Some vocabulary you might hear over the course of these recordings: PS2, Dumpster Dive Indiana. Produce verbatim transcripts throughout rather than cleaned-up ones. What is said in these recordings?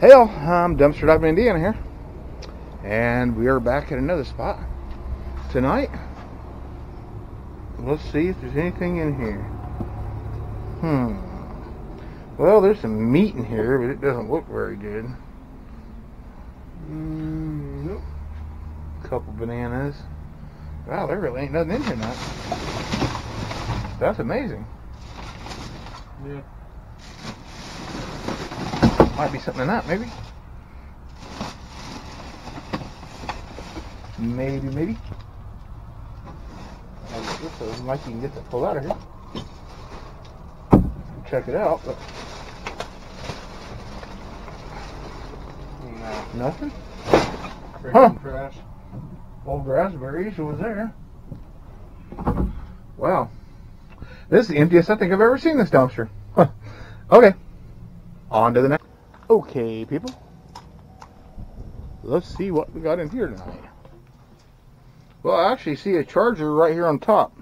Hey y'all, I'm Dumpster Dive Indiana here, and we are back at another spot. Tonight, let's see if there's anything in here. Hmm. Well, there's some meat in here, but it doesn't look very good. Mm, nope. Couple bananas. Wow, there really ain't nothing in here now. That's amazing. Yeah. Might be something in that, maybe. Maybe, maybe. I guess this doesn't like you can get the pull out of here. Check it out, but no. Nothing. Huh. Trash. Old raspberries was there. Wow. This is the emptiest I think I've ever seen this dumpster. Huh. Okay. On to the next. Okay, people, let's see what we got in here tonight. Well, I actually see a charger right here on top.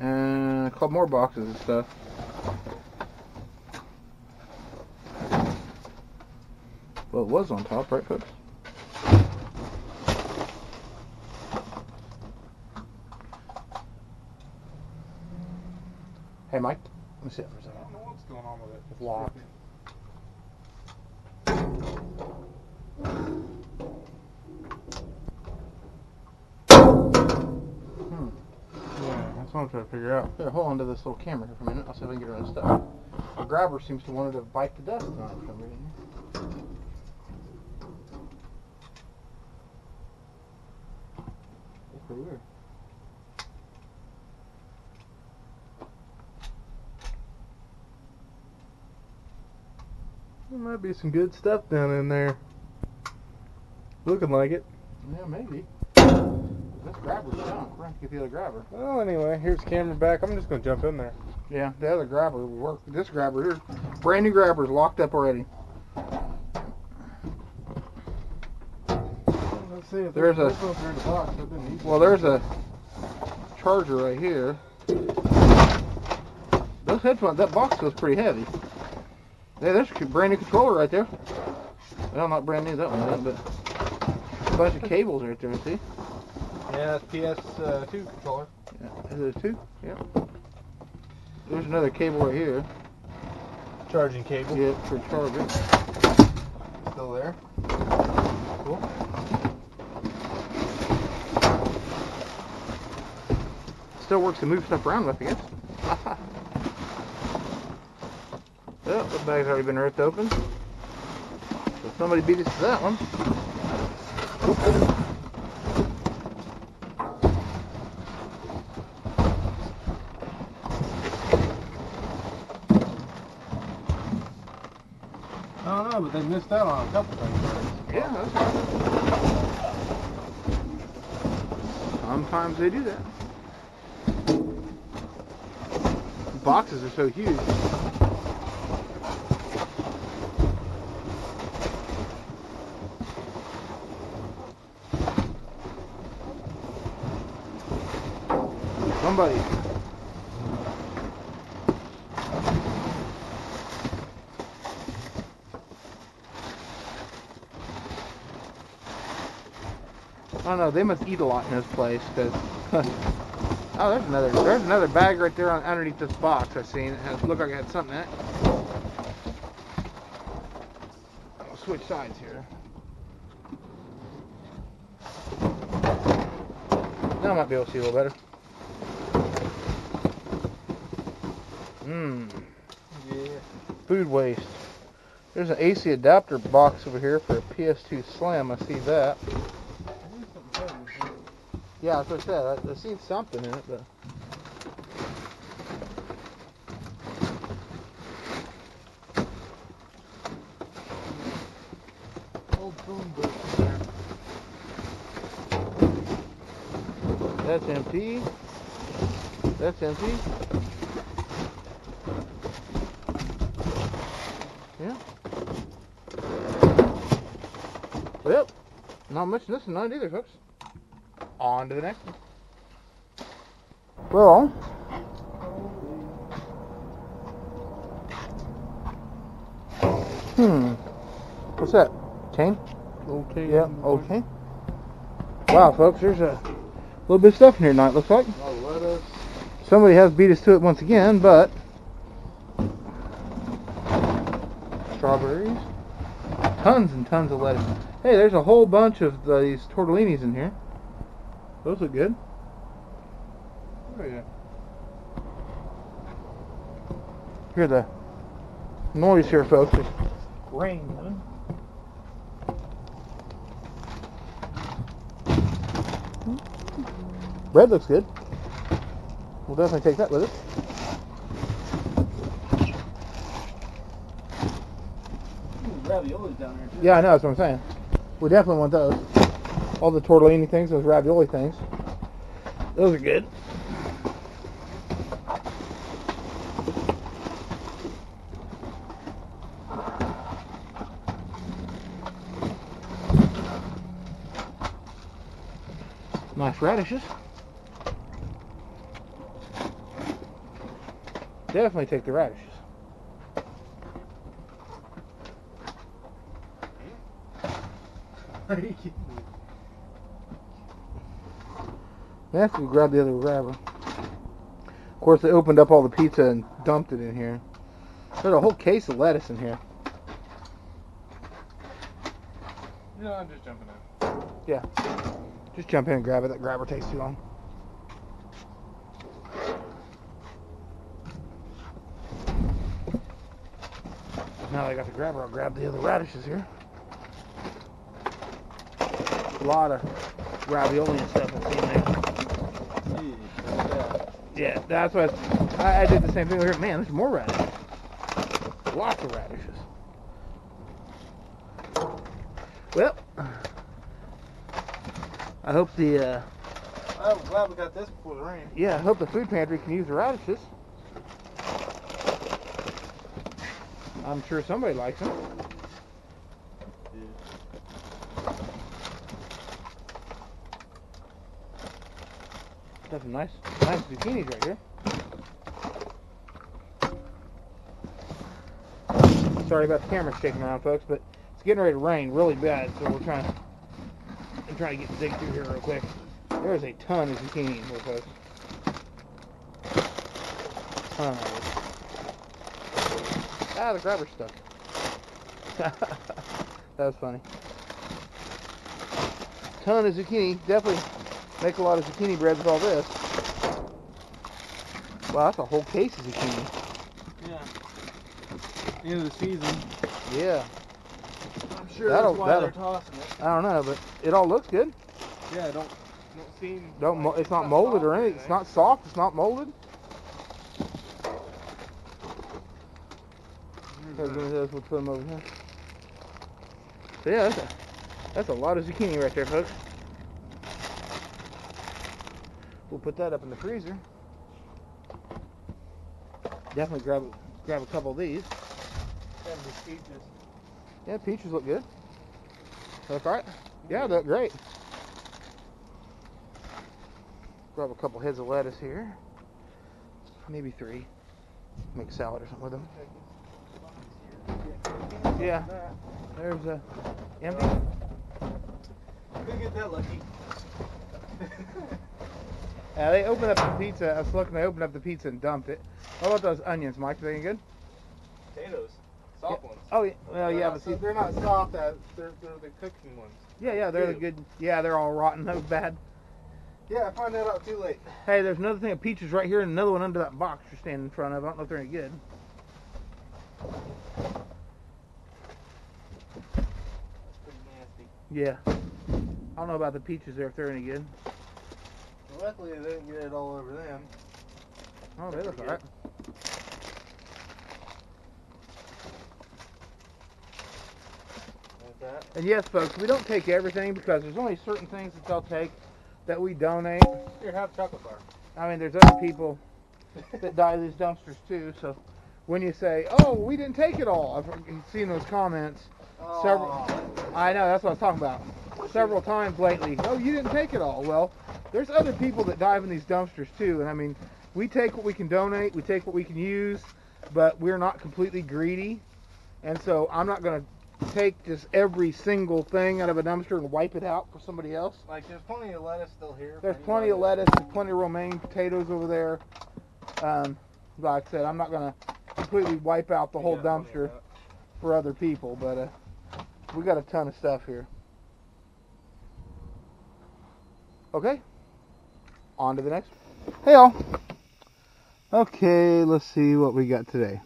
And a couple more boxes and stuff. Well, it was on top, right, folks? Hey, Mike, let me sit for a second. I don't know what's going on with it. It's locked. I'm trying to figure out. Here, hold on to this little camera here for a minute. I'll see if I can get her unstuck. The grabber seems to want to bite the dust on it from here. That's pretty weird. There might be some good stuff down in there. Looking like it. Yeah, maybe. This grabber's junk. We're going to have to get the other grabber. Well, anyway, here's the camera back. I'm just going to jump in there. Yeah, the other grabber will work. This grabber here, brand new grabber, is locked up already. Let's see if there's, there's a. There in the box. Well, there's a charger right here. Those headphones, that box was pretty heavy. Yeah, there's a brand new controller right there. Well, not brand new, that one, but a bunch of cables right there, see? Yeah, that's P S two controller. Yeah, is it a two? Yeah. There's another cable right here. Charging cable. Yeah, for charging. Still there. Cool. Still works to move stuff around with, I guess. Well, the bag's already been ripped open. So somebody beat us to that one. But they missed out on a couple things. Yeah, that's right. Sometimes they do that. The boxes are so huge. Somebody. I don't know, they must eat a lot in this place, because, oh, there's another, there's another bag right there on, underneath this box I seen. It has, looked like it had something in it. I'll switch sides here. Now I might be able to see a little better. Mmm. Yeah. Food waste. There's an A C adapter box over here for a P S two Slim, I see that. Yeah, that's what I said. I, I seen something in it, but old boom box in there. That's empty. That's empty. Yeah. Well, not much in this one either, folks. On to the next one. Well, hmm. What's that? Tame? Okay. Yeah, okay. Wow, folks, there's a little bit of stuff in here tonight, looks like. Oh, let us. Somebody has beat us to it once again, but... Strawberries. Tons and tons of lettuce. Hey, there's a whole bunch of these tortellinis in here. Those look good. Where are you? Hear the noise here, folks. It's raining. Bread looks good. We'll definitely take that with us. Ooh, ravioli's down there too. Yeah, I know, that's what I'm saying. We definitely want those. All the tortellini things, those ravioli things. Those are good. Nice radishes. Definitely take the radishes. That's we grab the other grabber. Of course, they opened up all the pizza and dumped it in here. There's a whole case of lettuce in here. You know, I'm just jumping in. Yeah. Just jump in and grab it. That grabber takes too long. Now that I got the grabber, I'll grab the other radishes here. A lot of ravioli and stuff that's in there. Yeah, that's what I, I did the same thing over here. Man, there's more radishes. Lots of radishes. Well, I hope the. Uh, I'm glad we got this before the rain. Yeah, I hope the food pantry can use the radishes. I'm sure somebody likes them. Yeah. Got some nice, nice zucchinis right here. Sorry about the camera shaking around, folks, but it's getting ready to rain really bad, so we're trying to I'm trying to get dig through here real quick. There's a ton of zucchinis here, folks. Ton of it. Ah, the grabber stuck. That was funny. Ton of zucchini. Definitely make a lot of zucchini bread with all this. Wow, that's a whole case of zucchini. Yeah. End of the season. Yeah. I'm sure that'll, that's why that'll, they're tossing it. I don't know, but it all looks good. Yeah, don't don't seem. Don't. Like, it's, it's not, not molded or anything. Right? It's not soft. It's not molded. We'll put them over here. So yeah, that's a, that's a lot of zucchini right there, folks. We'll put that up in the freezer. Definitely grab grab a couple of these. Grab these peaches. Yeah, peaches look good. Look alright. Yeah, they look great. Grab a couple heads of lettuce here. Maybe three. Make a salad or something with them. Yeah, there's a empty. Who get that lucky? Yeah, they opened up the pizza. I was looking. They opened up the pizza and dumped it. What about those onions, Mike? Are they any good? Potatoes, soft yeah. ones. Oh yeah, well they're yeah, but see, they're not soft. As they're they're the cooking ones. Yeah, yeah, they're the good. Yeah, they're all rotten. That was bad. Yeah, I found that out too late. Hey, there's another thing of peaches right here, and another one under that box you're standing in front of. I don't know if they're any good. Yeah. I don't know about the peaches there, if they're any good. Well, luckily, they didn't get it all over them. Oh, they look alright. Like that. And yes, folks, we don't take everything because there's only certain things that they'll take that we donate. Here, have a chocolate bar. I mean, there's other people that die these dumpsters too, so when you say, oh, we didn't take it all, I've seen those comments. Several, Aww. I know, that's what I was talking about. Several times lately, oh, you didn't take it all. Well, there's other people that dive in these dumpsters too, and I mean, we take what we can donate, we take what we can use, but we're not completely greedy, and so I'm not going to take just every single thing out of a dumpster and wipe it out for somebody else. Like, there's plenty of lettuce still here. There's plenty of lettuce, there's plenty of romaine potatoes over there. Um, like I said, I'm not going to completely wipe out the whole dumpster for other people, but uh, we got a ton of stuff here. Okay, on to the next one. Hey, y'all. Okay, let's see what we got today.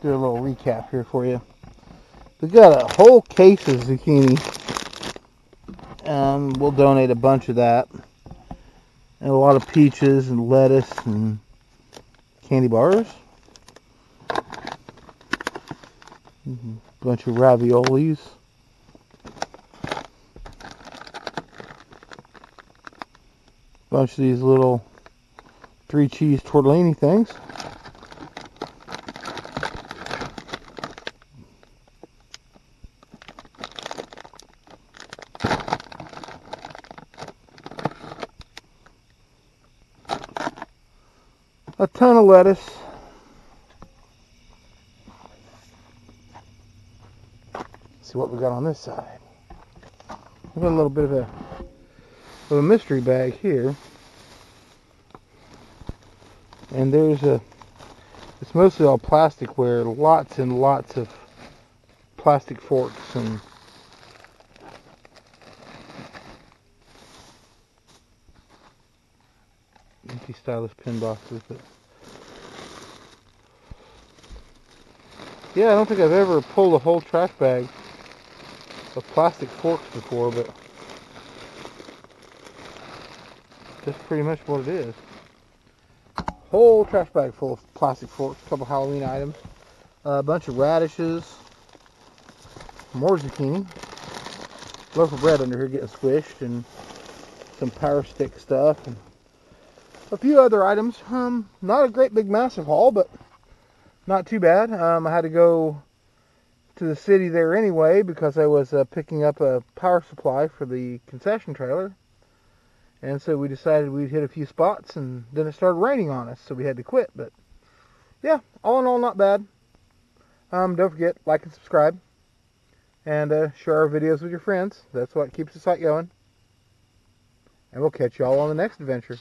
Do a little recap here for you. We got a whole case of zucchini. Um, we'll donate a bunch of that. And a lot of peaches and lettuce and candy bars. A bunch of raviolis. A bunch of these little three cheese tortellini things. A ton of lettuce. Let's see what we got on this side. We've got a little bit of a, of a mystery bag here. And there's a, it's mostly all plasticware, lots and lots of plastic forks and empty stylus pin boxes. But yeah, I don't think I've ever pulled a whole trash bag of plastic forks before, but that's pretty much what it is. Whole trash bag full of plastic forks, a couple Halloween items, a bunch of radishes, more zucchini, loaf of bread under here getting squished, and some power stick stuff, and a few other items. Um, not a great big massive haul, but not too bad. Um, I had to go to the city there anyway because I was uh, picking up a power supply for the concession trailer. And so we decided we'd hit a few spots, and then it started raining on us, so we had to quit. But yeah, all in all, not bad. Um, don't forget, like and subscribe, and uh, share our videos with your friends. That's what keeps the site going. And we'll catch you all on the next adventure.